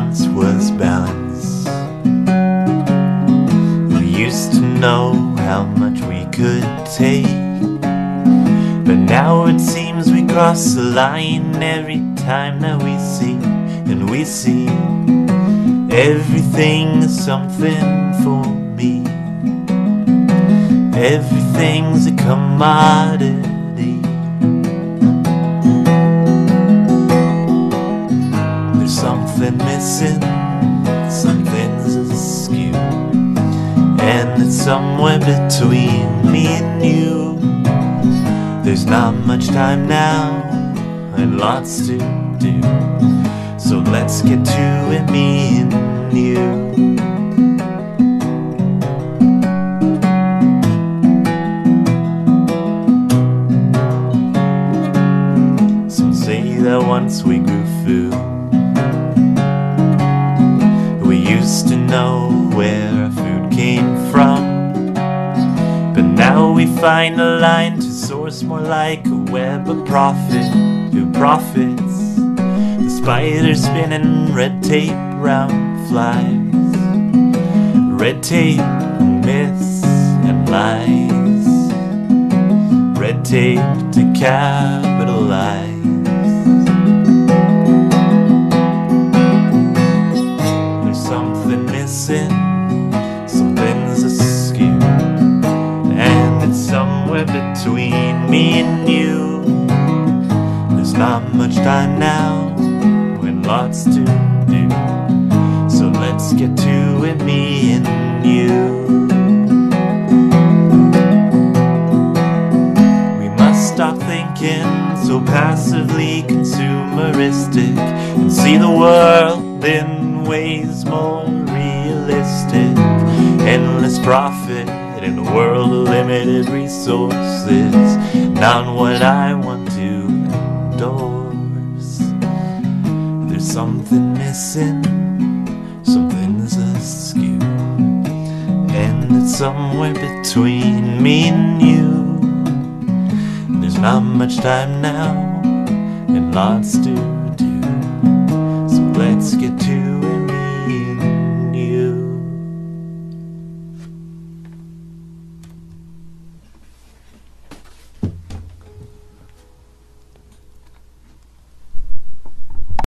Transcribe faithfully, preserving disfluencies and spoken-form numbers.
once was balance. We used to know how much we could take, but now it seems we cross the line every time that we see. And we see everything's something for me, everything's a commodity. Something missing, something's askew, and it's somewhere between me and you. There's not much time now, and lots to do, so let's get to it, me and you. Some say that once we grew food, used to know where our food came from, but now we find a line to source more like a web of profit. Who profits? The spider spinning red tape round flies, red tape, myths and lies, red tape to capitalize. Something's askew, and it's somewhere between me and you. There's not much time now, and lots to do, so let's get to it, me and you. We must stop thinking so passively consumeristic and see the world in ways more realistic. Endless profit in a world of limited resources, not what I want to endorse. There's something missing, something's askew, and it's somewhere between me and you. There's not much time now, and lots to